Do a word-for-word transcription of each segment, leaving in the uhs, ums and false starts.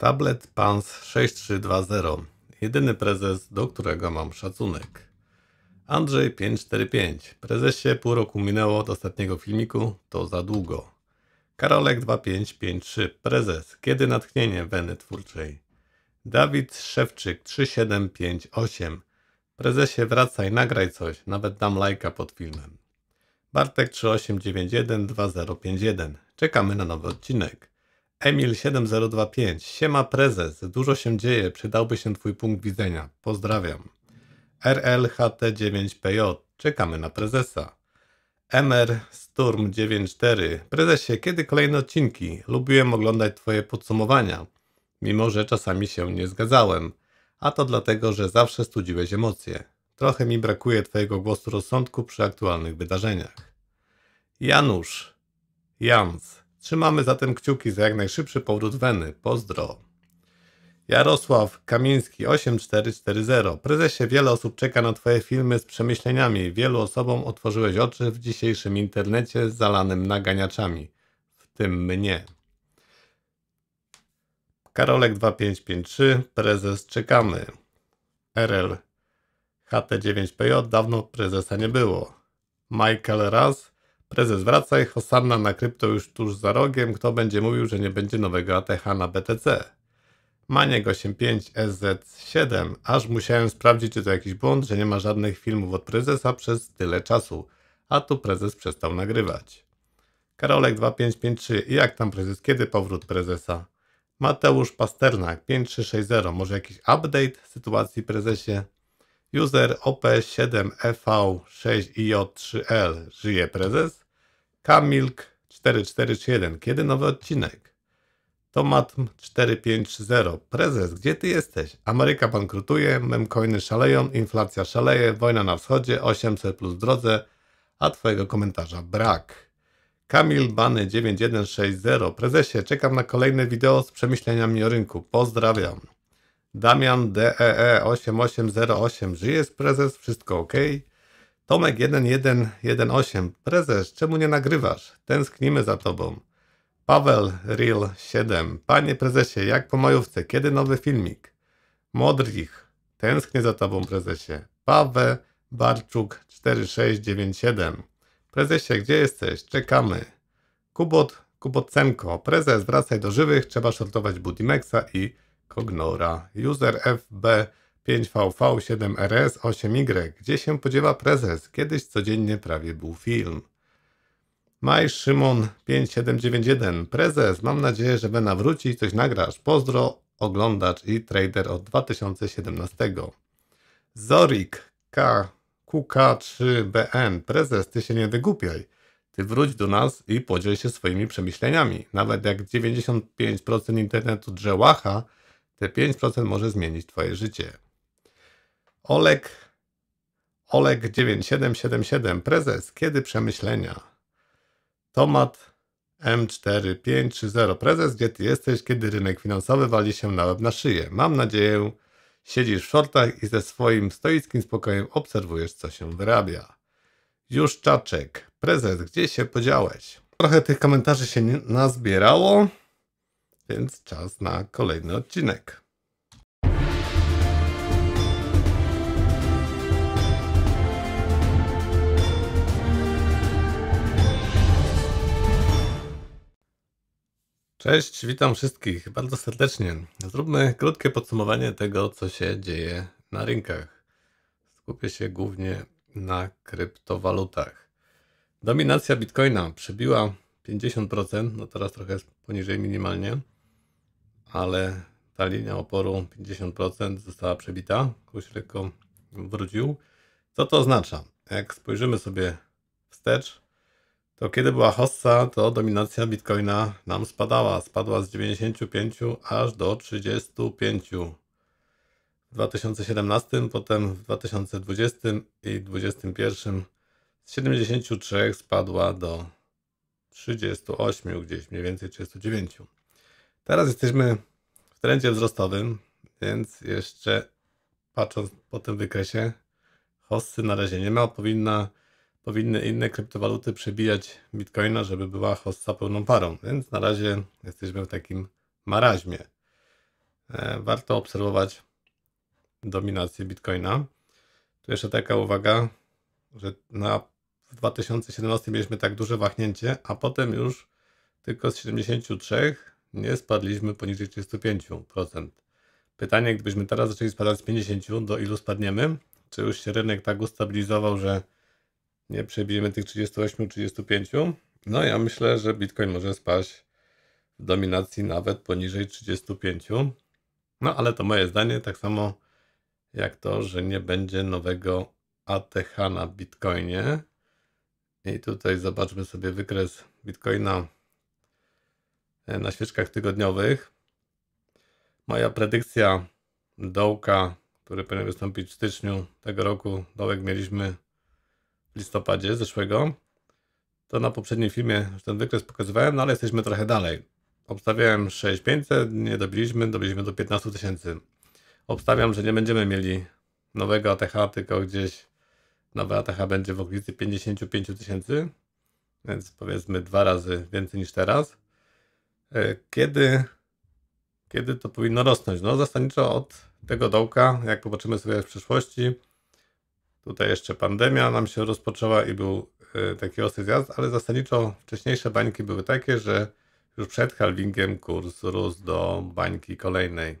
Tablet Pans sześć trzy dwa zero. Jedyny prezes, do którego mam szacunek. Andrzej pięć cztery pięć. Prezesie, pół roku minęło od ostatniego filmiku, to za długo. Karolek dwa pięć pięć trzy. Prezes, kiedy natchnienie weny twórczej? Dawid Szewczyk trzy siedem pięć osiem. Prezesie, wracaj, nagraj coś, nawet dam lajka pod filmem. Bartek trzy osiem dziewięć jeden dwa zero pięć jeden. Czekamy na nowy odcinek. Emil siedem zero dwa pięć. Siema prezes, dużo się dzieje, przydałby się twój punkt widzenia. Pozdrawiam. R L H T dziewięć P J. Czekamy na prezesa. M R Sturm dziewięć cztery. Prezesie, kiedy kolejne odcinki? Lubiłem oglądać twoje podsumowania, mimo że czasami się nie zgadzałem. A to dlatego, że zawsze studziłeś emocje. Trochę mi brakuje twojego głosu rozsądku przy aktualnych wydarzeniach. Janusz Jans. Trzymamy zatem kciuki za jak najszybszy powrót weny. Pozdro. Jarosław Kamiński osiem cztery cztery zero. Prezesie, wiele osób czeka na twoje filmy z przemyśleniami. Wielu osobom otworzyłeś oczy w dzisiejszym internecie zalanym naganiaczami. W tym mnie. Karolek dwa pięć pięć trzy. Prezes, czekamy. R L H T dziewięć P J. Dawno prezesa nie było. Michael Raz. Prezes, wracaj. Hosanna na krypto już tuż za rogiem. Kto będzie mówił, że nie będzie nowego A T H na B T C? Maniek osiem pięć S Z siedem. Aż musiałem sprawdzić, czy to jakiś błąd, że nie ma żadnych filmów od prezesa przez tyle czasu. A tu prezes przestał nagrywać. Karolek dwa pięć pięć trzy. I jak tam prezes? Kiedy powrót prezesa? Mateusz Pasternak pięć trzy sześć zero. Może jakiś update sytuacji prezesie? User O P siedem E V sześć I J trzy L. Żyje prezes? Kamilk cztery cztery trzy jeden. Kiedy nowy odcinek? Tomatm cztery pięć trzy zero. Prezes, gdzie ty jesteś? Ameryka bankrutuje, memcoiny szaleją, inflacja szaleje, wojna na wschodzie, osiemset plus w drodze, a twojego komentarza brak. Kamil Bany dziewięć jeden sześć zero. Prezesie, czekam na kolejne wideo z przemyśleniami o rynku. Pozdrawiam. Damian D E E osiem osiem zero osiem. Żyje prezes? Wszystko ok? Tomek jeden jeden jeden osiem. Prezes, czemu nie nagrywasz? Tęsknimy za tobą. Paweł Real siedem. Panie prezesie, jak po majówce? Kiedy nowy filmik? Modrych. Tęsknię za tobą prezesie. Paweł Barczuk cztery sześć dziewięć siedem. Prezesie, gdzie jesteś? Czekamy. Kubot, Kubotcenko. Prezes, wracaj do żywych. Trzeba shortować Budimexa i Kognora. User F B pięć V V siedem R S osiem Y. Gdzie się podziewa prezes? Kiedyś codziennie prawie był film. Maj Szymon pięć siedem dziewięć jeden. Prezes, mam nadzieję, że wena wróci i coś nagrasz. Pozdro, oglądacz i trader od dwa tysiące siedemnastego. Zorik K. Q K trzy B N. Prezes, ty się nie wygłupiaj. Ty wróć do nas i podziel się swoimi przemyśleniami. Nawet jak dziewięćdziesiąt pięć procent internetu drze łacha, te pięć procent może zmienić twoje życie. Olek Olek dziewięć siedem siedem siedem. Prezes, kiedy przemyślenia? Tomat M cztery pięć trzy zero. Prezes, gdzie ty jesteś, kiedy rynek finansowy wali się na łeb na szyję? Mam nadzieję, siedzisz w shortach i ze swoim stoickim spokojem obserwujesz, co się wyrabia. Już Czaczek. Prezes, gdzie się podziałeś? Trochę tych komentarzy się nazbierało, więc czas na kolejny odcinek. Cześć, witam wszystkich bardzo serdecznie. Zróbmy krótkie podsumowanie tego, co się dzieje na rynkach. Skupię się głównie na kryptowalutach. Dominacja Bitcoina przebiła pięćdziesiąt procent, no teraz trochę poniżej minimalnie, ale ta linia oporu pięćdziesiąt procent została przebita, kurs lekko wrócił. Co to oznacza? Jak spojrzymy sobie wstecz, to kiedy była hossa, to dominacja Bitcoina nam spadała. Spadła z dziewięćdziesięciu pięciu aż do trzydziestu pięciu. W dwa tysiące siedemnastym, potem w dwa tysiące dwudziestym i dwa tysiące dwudziestym pierwszym z siedemdziesięciu trzech spadła do trzydziestu ośmiu, gdzieś mniej więcej trzydziestu dziewięciu. Teraz jesteśmy w trendzie wzrostowym, więc jeszcze patrząc po tym wykresie, hossy na razie nie ma, powinna Powinny inne kryptowaluty przebijać Bitcoina, żeby była hossa pełną parą, więc na razie jesteśmy w takim maraźmie. warto obserwować dominację Bitcoina. Tu jeszcze taka uwaga, że na, w dwa tysiące siedemnastym mieliśmy tak duże wahnięcie, a potem już tylko z siedemdziesięciu trzech nie spadliśmy poniżej trzydziestu pięciu procent. Pytanie, gdybyśmy teraz zaczęli spadać z pięćdziesięciu, do ilu spadniemy? Czy już się rynek tak ustabilizował, że nie przebijemy tych trzydziestu ośmiu trzydziestu pięciu? No ja myślę, że Bitcoin może spaść w dominacji nawet poniżej trzydziestu pięciu. No ale to moje zdanie, tak samo jak to, że nie będzie nowego A T H na Bitcoinie. I tutaj zobaczmy sobie wykres Bitcoina na świeczkach tygodniowych. Moja predykcja dołka, który powinien wystąpić w styczniu tego roku, dołek mieliśmy w listopadzie zeszłego. To na poprzednim filmie już ten wykres pokazywałem, no ale jesteśmy trochę dalej. Obstawiałem sześć tysięcy pięćset, nie dobiliśmy, dobiliśmy do piętnastu tysięcy. Obstawiam, że nie będziemy mieli nowego A T H, tylko gdzieś nowe A T H będzie w okolicy pięćdziesięciu pięciu tysięcy, więc powiedzmy dwa razy więcej niż teraz. Kiedy, kiedy to powinno rosnąć? No zasadniczo od tego dołka, jak popatrzymy sobie w przyszłości. Tutaj jeszcze pandemia nam się rozpoczęła i był taki ostry zjazd, ale zasadniczo wcześniejsze bańki były takie, że już przed halvingiem kurs rósł do bańki kolejnej.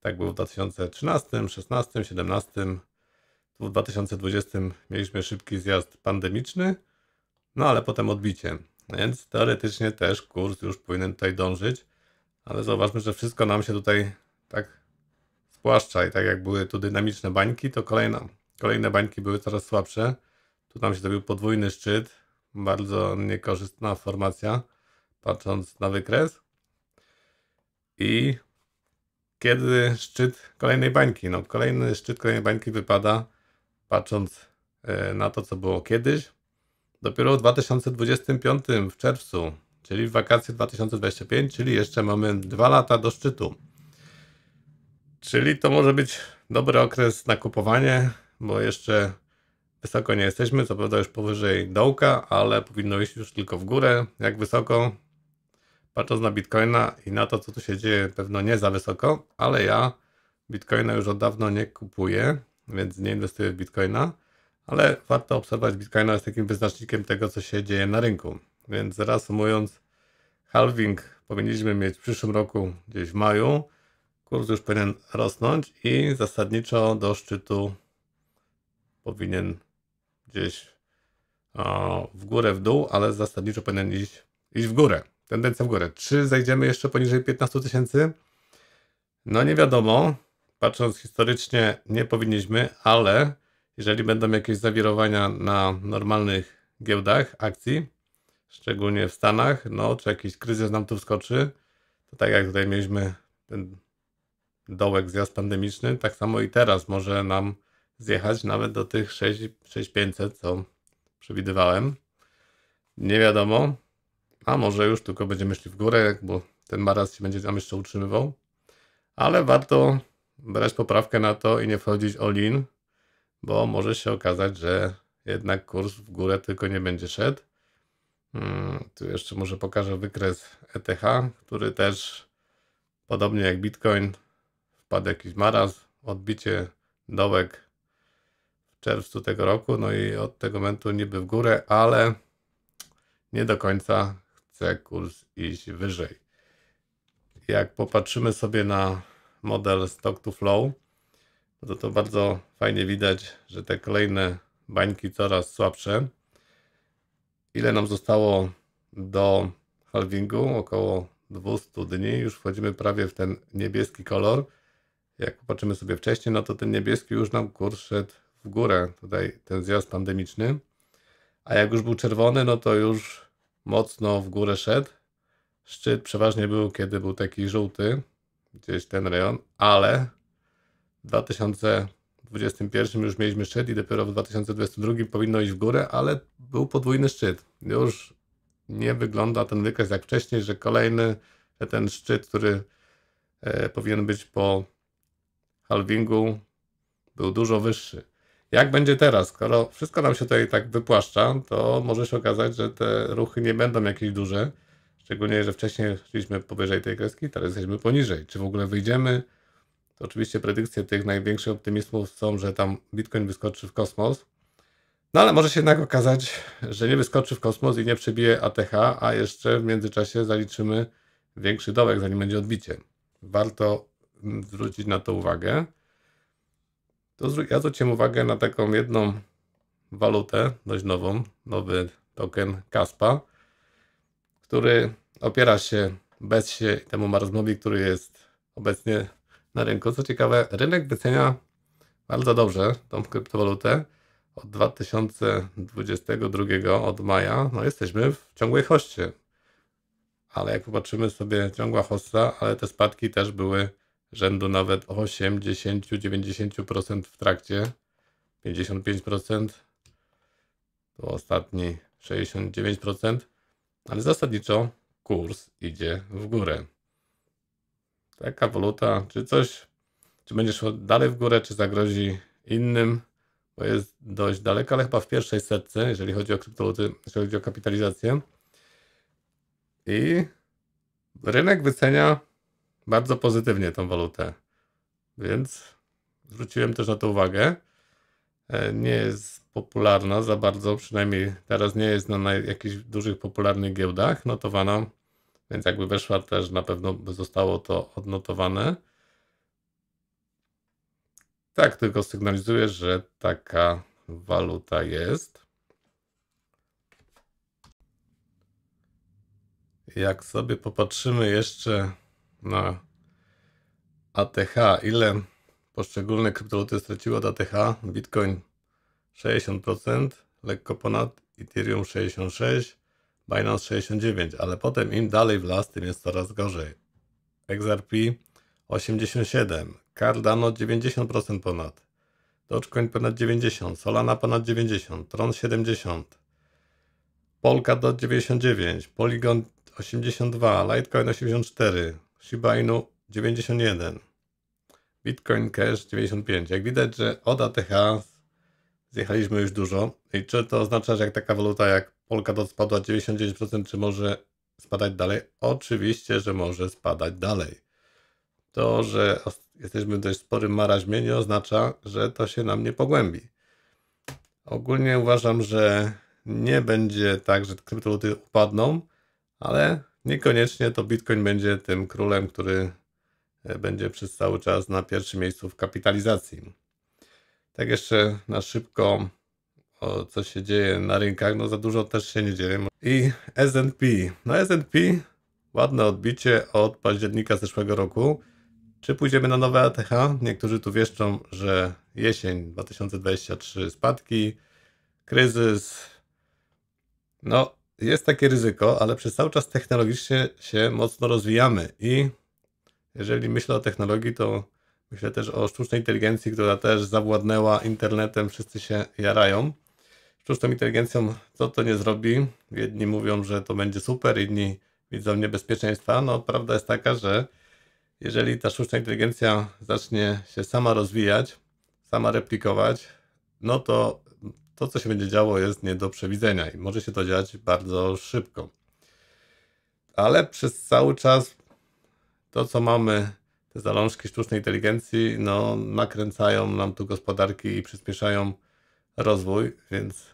Tak było w dwa tysiące trzynastym, szesnastym, siedemnastym. Tu w dwa tysiące dwudziestym mieliśmy szybki zjazd pandemiczny, no ale potem odbicie. Więc teoretycznie też kurs już powinien tutaj dążyć, ale zauważmy, że wszystko nam się tutaj tak spłaszcza i tak jak były tu dynamiczne bańki, to kolejna, kolejne bańki były coraz słabsze. Tu nam się zrobił podwójny szczyt, bardzo niekorzystna formacja, patrząc na wykres. I kiedy szczyt kolejnej bańki? No kolejny szczyt kolejnej bańki wypada, patrząc na to, co było kiedyś, dopiero w dwa tysiące dwudziestym piątym, w czerwcu, czyli w wakacje dwa tysiące dwudziestego piątego, czyli jeszcze mamy dwa lata do szczytu. Czyli to może być dobry okres na kupowanie, bo jeszcze wysoko nie jesteśmy, co prawda już powyżej dołka, ale powinno iść już tylko w górę. Jak wysoko? Patrząc na Bitcoina i na to, co tu się dzieje, pewno nie za wysoko, ale ja Bitcoina już od dawna nie kupuję, więc nie inwestuję w Bitcoina, ale warto obserwować Bitcoina jest takim wyznacznikiem tego, co się dzieje na rynku. Więc reasumując, halving powinniśmy mieć w przyszłym roku gdzieś w maju, kurs już powinien rosnąć i zasadniczo do szczytu powinien gdzieś o, w górę, w dół, ale zasadniczo powinien iść, iść w górę. Tendencja w górę. Czy zejdziemy jeszcze poniżej piętnastu tysięcy? No nie wiadomo. Patrząc historycznie nie powinniśmy, ale jeżeli będą jakieś zawirowania na normalnych giełdach akcji, szczególnie w Stanach, no czy jakiś kryzys nam tu wskoczy, to tak jak tutaj mieliśmy ten dołek zjazd pandemiczny, tak samo i teraz może nam zjechać nawet do tych sześć tysięcy pięćset, co przewidywałem. Nie wiadomo. A może już tylko będziemy szli w górę, bo ten maraz się będzie tam jeszcze utrzymywał. Ale warto brać poprawkę na to i nie wchodzić all-in, bo może się okazać, że jednak kurs w górę tylko nie będzie szedł. Hmm, tu jeszcze może pokażę wykres E T H, który też podobnie jak Bitcoin wpadł jakiś maraz, odbicie dołek w czerwcu tego roku, no i od tego momentu niby w górę, ale nie do końca chce kurs iść wyżej. Jak popatrzymy sobie na model stock to flow, to to bardzo fajnie widać, że te kolejne bańki coraz słabsze. Ile nam zostało do halvingu? Około dwustu dni. Już wchodzimy prawie w ten niebieski kolor. Jak popatrzymy sobie wcześniej, no to ten niebieski już nam kurs szedł w górę. Tutaj ten zjazd pandemiczny. A jak już był czerwony, no to już mocno w górę szedł. Szczyt przeważnie był, kiedy był taki żółty, gdzieś ten rejon, ale w dwa tysiące dwudziestym pierwszym już mieliśmy szczyt i dopiero w dwa tysiące dwudziestym drugim powinno iść w górę, ale był podwójny szczyt. Już nie wygląda ten wykres jak wcześniej, że kolejny, że ten szczyt, który e, powinien być po halvingu, był dużo wyższy. Jak będzie teraz? Skoro wszystko nam się tutaj tak wypłaszcza, to może się okazać, że te ruchy nie będą jakieś duże. Szczególnie, że wcześniej szliśmy powyżej tej kreski, teraz jesteśmy poniżej. Czy w ogóle wyjdziemy? to oczywiście predykcje tych największych optymistów są, że tam Bitcoin wyskoczy w kosmos. No ale może się jednak okazać, że nie wyskoczy w kosmos i nie przebije A T H, a jeszcze w międzyczasie zaliczymy większy dołek, zanim będzie odbicie. Warto zwrócić na to uwagę. To ja zwróciłem uwagę na taką jedną walutę, dość nową, nowy token Kaspa, który opiera się bezsie i temu marazmowi, który jest obecnie na rynku. Co ciekawe, rynek wycenia bardzo dobrze tą kryptowalutę. Od dwa tysiące dwudziestego drugiego, od maja, no jesteśmy w ciągłej hoście. Ale jak popatrzymy sobie, ciągła hossa, ale te spadki też były rzędu nawet osiem, dziesięć, dziewięćdziesiąt procent w trakcie. pięćdziesiąt pięć procent, to ostatni sześćdziesiąt dziewięć procent, ale zasadniczo kurs idzie w górę. Taka waluta, czy coś, czy będzie szło dalej w górę, czy zagrozi innym, bo jest dość daleko, ale chyba w pierwszej setce, jeżeli chodzi o kryptowaluty, jeżeli chodzi o kapitalizację. I rynek wycenia bardzo pozytywnie tą walutę, więc zwróciłem też na to uwagę. Nie jest popularna za bardzo, przynajmniej teraz nie jest na jakichś dużych popularnych giełdach notowana, więc jakby weszła też na pewno by zostało to odnotowane. Tak, tylko sygnalizuję, że taka waluta jest. Jak sobie popatrzymy jeszcze na A T H, ile poszczególne kryptowaluty straciły od A T H, Bitcoin sześćdziesiąt procent, lekko ponad, Ethereum sześćdziesiąt sześć procent, Binance sześćdziesiąt dziewięć procent, ale potem im dalej w las, tym jest coraz gorzej. X R P osiemdziesiąt siedem procent, Cardano dziewięćdziesiąt procent ponad, Dogecoin ponad dziewięćdziesiąt procent, Solana ponad dziewięćdziesiąt procent, Tron siedemdziesiąt procent, Polkadot dziewięćdziesiąt dziewięć procent, Polygon osiemdziesiąt dwa procent, Litecoin osiemdziesiąt cztery procent, Shiba Inu dziewięćdziesiąt jeden procent, Bitcoin Cash dziewięćdziesiąt pięć procent. Jak widać, że od A T H zjechaliśmy już dużo. I czy to oznacza, że jak taka waluta jak Polkadot spadła dziewięćdziesiąt dziewięć procent, czy może spadać dalej? Oczywiście, że może spadać dalej. To, że jesteśmy w dość sporym maraźmie, nie oznacza, że to się nam nie pogłębi. Ogólnie uważam, że nie będzie tak, że kryptowaluty upadną, ale niekoniecznie to Bitcoin będzie tym królem, który będzie przez cały czas na pierwszym miejscu w kapitalizacji. Tak jeszcze na szybko, o, co się dzieje na rynkach, no za dużo też się nie dzieje. I S and P, no S and P ładne odbicie od października zeszłego roku. Czy pójdziemy na nowe A T H? Niektórzy tu wieszczą, że jesień dwa tysiące dwudziesty trzeci, spadki, kryzys. No jest takie ryzyko, ale przez cały czas technologicznie się mocno rozwijamy i jeżeli myślę o technologii, to myślę też o sztucznej inteligencji, która też zawładnęła internetem, wszyscy się jarają. Sztuczną inteligencją co to nie zrobi? Jedni mówią, że to będzie super, inni widzą niebezpieczeństwa. No prawda jest taka, że jeżeli ta sztuczna inteligencja zacznie się sama rozwijać, sama replikować, no to to, co się będzie działo, jest nie do przewidzenia i może się to dziać bardzo szybko. Ale przez cały czas to, co mamy, te zalążki sztucznej inteligencji, no nakręcają nam tu gospodarki i przyspieszają rozwój, więc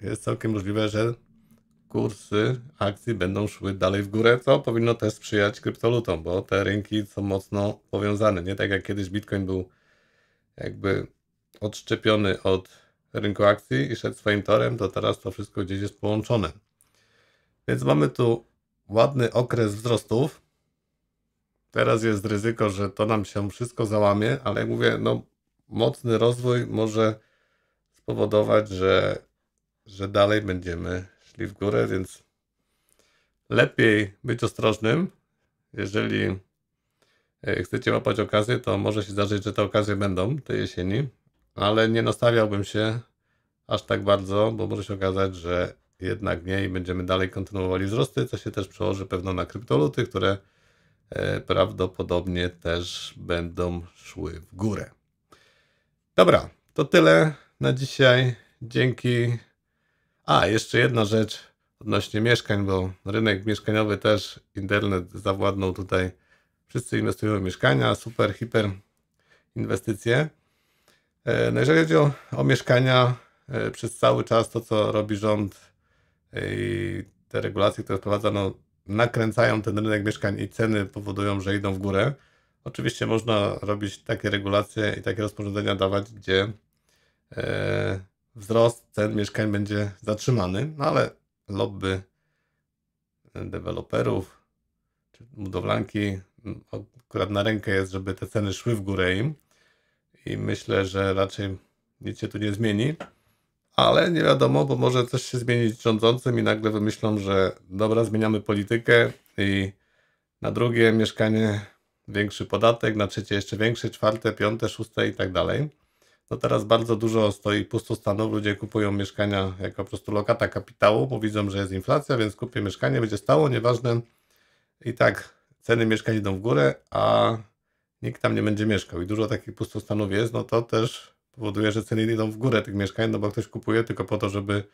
jest całkiem możliwe, że kursy akcji będą szły dalej w górę, co powinno też sprzyjać kryptowalutom, bo te rynki są mocno powiązane. Nie tak jak kiedyś Bitcoin był jakby odszczepiony od rynku akcji i szedł swoim torem, to teraz to wszystko gdzieś jest połączone. Więc mamy tu ładny okres wzrostów. Teraz jest ryzyko, że to nam się wszystko załamie, ale jak mówię, no mocny rozwój może spowodować, że, że dalej będziemy szli w górę, więc lepiej być ostrożnym. Jeżeli chcecie łapać okazję, to może się zdarzyć, że te okazje będą tej jesieni, ale nie nastawiałbym się aż tak bardzo, bo może się okazać, że jednak nie i będziemy dalej kontynuowali wzrosty, co się też przełoży pewno na kryptowaluty, które prawdopodobnie też będą szły w górę. Dobra, to tyle na dzisiaj. Dzięki. A, jeszcze jedna rzecz odnośnie mieszkań, bo rynek mieszkaniowy też internet zawładnął tutaj Wszyscy inwestują w mieszkania, super, hiper inwestycje. No jeżeli chodzi o, o mieszkania, przez cały czas to, co robi rząd i te regulacje, które wprowadza, no, nakręcają ten rynek mieszkań i ceny powodują, że idą w górę. Oczywiście można robić takie regulacje i takie rozporządzenia dawać, gdzie e, wzrost cen mieszkań będzie zatrzymany, no ale lobby deweloperów czy budowlanki akurat na rękę jest, żeby te ceny szły w górę im i myślę, że raczej nic się tu nie zmieni, ale nie wiadomo, bo może coś się zmienić rządzącym i nagle wymyślą, że dobra, zmieniamy politykę i na drugie mieszkanie większy podatek, na trzecie jeszcze większy, czwarte, piąte, szóste i tak dalej. No teraz bardzo dużo stoi pustostanów, ludzie kupują mieszkania jako po prostu lokata kapitału, bo widzą, że jest inflacja, więc kupię mieszkanie, będzie stało, nieważne. I tak ceny mieszkań idą w górę, a nikt tam nie będzie mieszkał i dużo takich pustostanów jest, no to też powoduje, że ceny idą w górę tych mieszkań, no bo ktoś kupuje tylko po to, żeby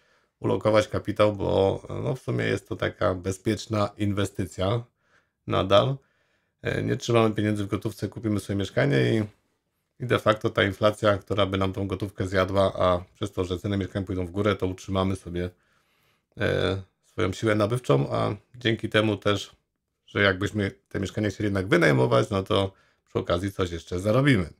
ulokować kapitał, bo no w sumie jest to taka bezpieczna inwestycja nadal. Nie trzymamy pieniędzy w gotówce, kupimy sobie mieszkanie i, i de facto ta inflacja, która by nam tą gotówkę zjadła, a przez to, że ceny mieszkań pójdą w górę, to utrzymamy sobie e, swoją siłę nabywczą, a dzięki temu też, że jakbyśmy te mieszkania chcieli jednak wynajmować, no to przy okazji coś jeszcze zarobimy.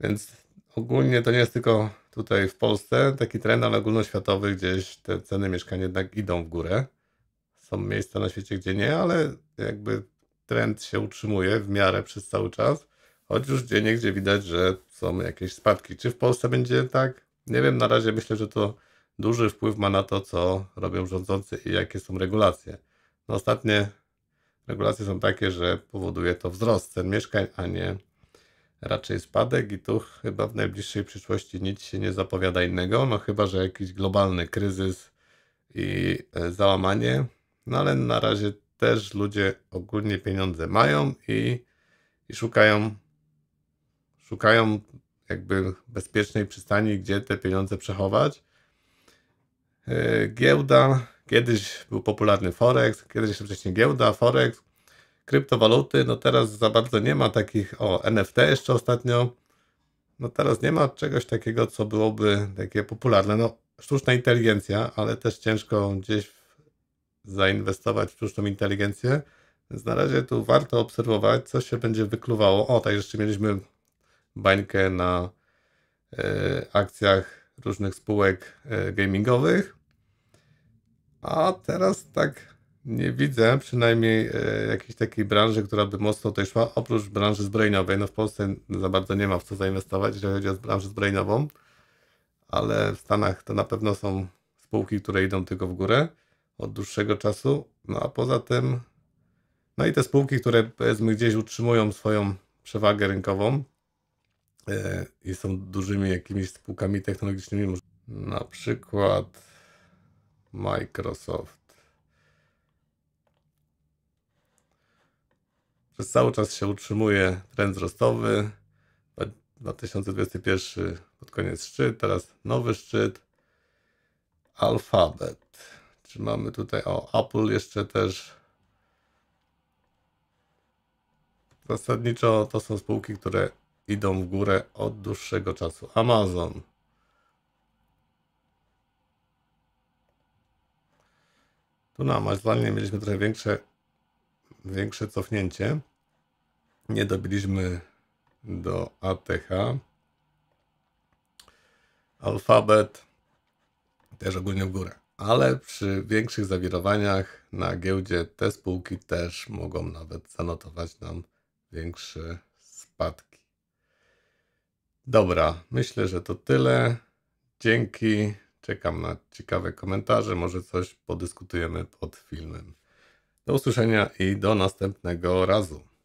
Więc ogólnie to nie jest tylko tutaj w Polsce taki trend, ale ogólnoświatowy gdzieś te ceny mieszkań jednak idą w górę. Są miejsca na świecie, gdzie nie, ale jakby trend się utrzymuje w miarę przez cały czas, choć już gdzie niegdzie widać, że są jakieś spadki. Czy w Polsce będzie tak? Nie wiem, na razie myślę, że to duży wpływ ma na to, co robią rządzący i jakie są regulacje. No ostatnie regulacje są takie, że powoduje to wzrost cen mieszkań, a nie raczej spadek i tu chyba w najbliższej przyszłości nic się nie zapowiada innego, no chyba, że jakiś globalny kryzys i załamanie, no ale na razie też ludzie ogólnie pieniądze mają i, i szukają, szukają jakby bezpiecznej przystani, gdzie te pieniądze przechować. Giełda, kiedyś był popularny Forex, kiedyś jeszcze wcześniej giełda, Forex, kryptowaluty, no teraz za bardzo nie ma takich, o N F T jeszcze ostatnio, no teraz nie ma czegoś takiego, co byłoby takie popularne, no sztuczna inteligencja, ale też ciężko gdzieś w zainwestować w sztuczną inteligencję, więc na razie tu warto obserwować, co się będzie wykluwało. O, tak jeszcze mieliśmy bańkę na y, akcjach różnych spółek y, gamingowych, a teraz tak nie widzę przynajmniej y, jakiejś takiej branży, która by mocno tutaj szła, oprócz branży zbrojeniowej. No w Polsce za bardzo nie ma w co zainwestować, jeżeli chodzi o branżę zbrojeniową, ale w Stanach to na pewno są spółki, które idą tylko w górę od dłuższego czasu, no a poza tym, no i te spółki, które powiedzmy gdzieś utrzymują swoją przewagę rynkową yy, i są dużymi jakimiś spółkami technologicznymi, na przykład Microsoft. Przez cały czas się utrzymuje trend wzrostowy, dwa tysiące dwudziesty pierwszy pod koniec szczyt, teraz nowy szczyt, Alphabet. Mamy tutaj, o, Apple jeszcze też. Zasadniczo to są spółki, które idą w górę od dłuższego czasu. Amazon. Tu na Amazonie mieliśmy trochę większe, większe cofnięcie. Nie dobiliśmy do A T H. Alphabet też ogólnie w górę. Ale przy większych zawirowaniach na giełdzie te spółki też mogą nawet zanotować nam większe spadki. Dobra, myślę, że to tyle. Dzięki. Czekam na ciekawe komentarze. Może coś podyskutujemy pod filmem. Do usłyszenia i do następnego razu.